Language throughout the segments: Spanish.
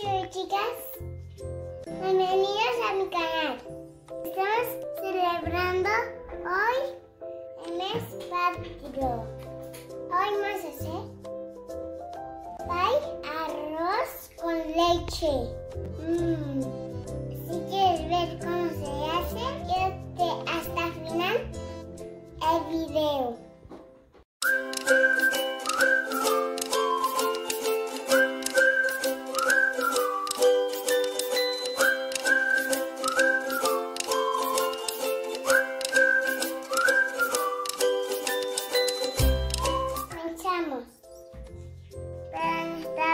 Hello chicas, bienvenidos a mi canal. Estamos celebrando hoy el mes patrio. Hoy vamos a hacer pie arroz con leche. Si quieres ver cómo se hace, quédate hasta el final el video.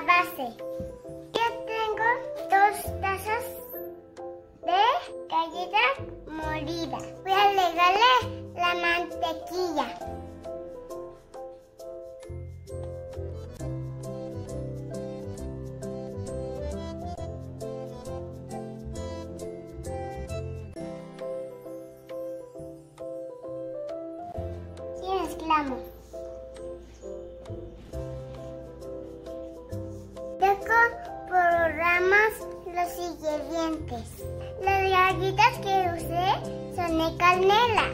Base. Yo tengo 2 tazas de galletas molidas. Voy a agregarle la mantequilla. Y mezclamos. Por ramas los ingredientes. Las galletas que usé son de canela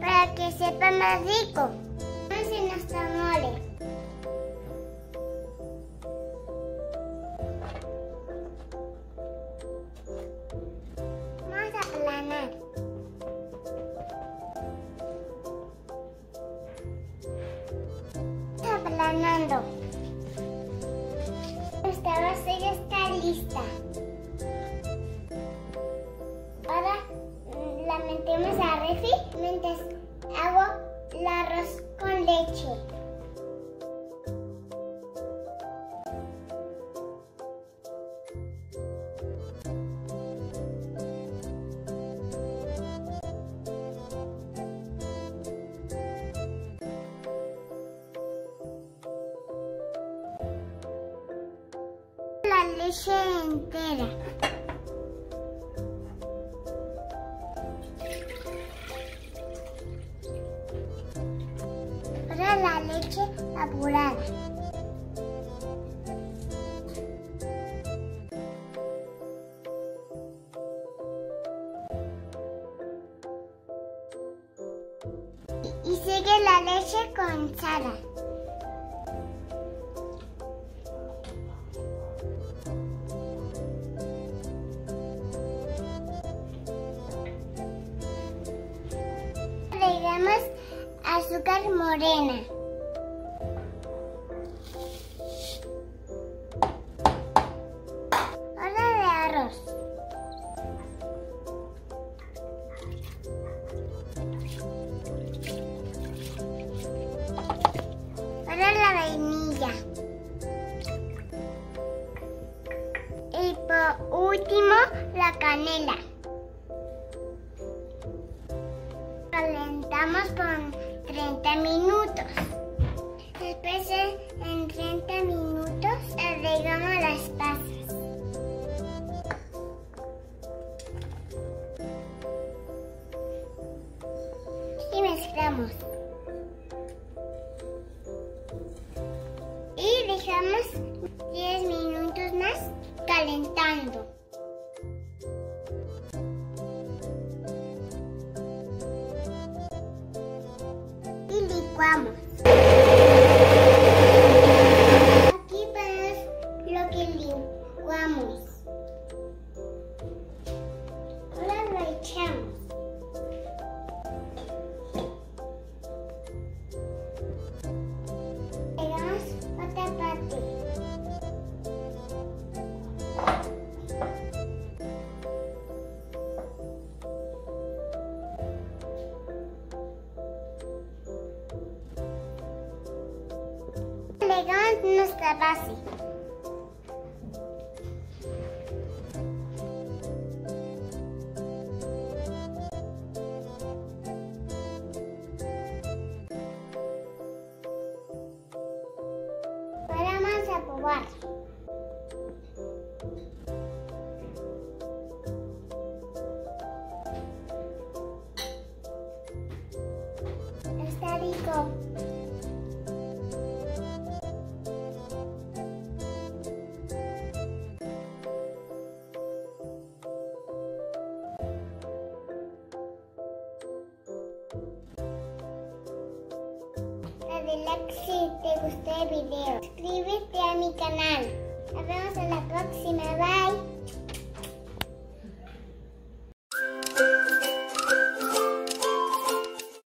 para que sepa más rico. Vamos en nuestro mole. Vamos a aplanar. Estamos aplanando. Esta base ya está lista. Ahora la metemos a refri mientras hago el arroz con leche. Leche entera. Ahora la leche apurada. Y sigue la leche con sal. Agregamos azúcar morena. Ahora de arroz. Ahora la vainilla. Y por último la canela. Calentamos por 30 minutos. Después en 30 minutos agregamos las pasas. Y mezclamos. Y dejamos 10 minutos más calentando. Licuamos. Aquí ponemos lo que licuamos. Ahora lo echamos. Pegamos otra parte. Agregamos nuestra base. Ahora vamos a probar. Está rico. Galaxy, te gustó el video, suscríbete a mi canal. Nos vemos en la próxima, bye.